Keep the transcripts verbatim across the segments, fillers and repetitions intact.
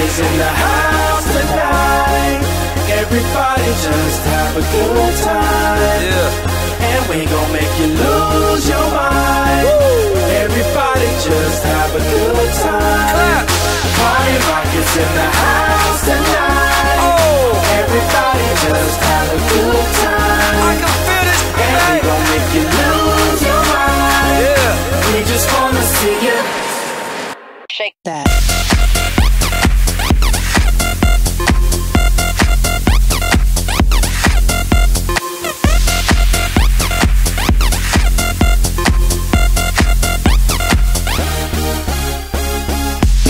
is in the house tonight. Everybody just have a good time. Yeah. And we gon' make you lose your mind. Woo. Everybody just have a good time. Clap. Party Rock is in the house tonight. Oh. Everybody just have a good time. I can feel this. And we gon' make you lose your mind. Yeah. We just wanna see you shake that.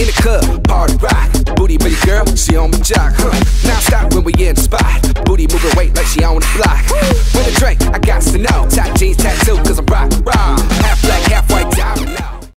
In the club, party rock, booty pretty girl, she on my jock, huh? Now stop when we in the spot, booty moving weight like she on the block. With a drink, I got to know, tight jeans tattoo, cause I'm rock, rock, half black, half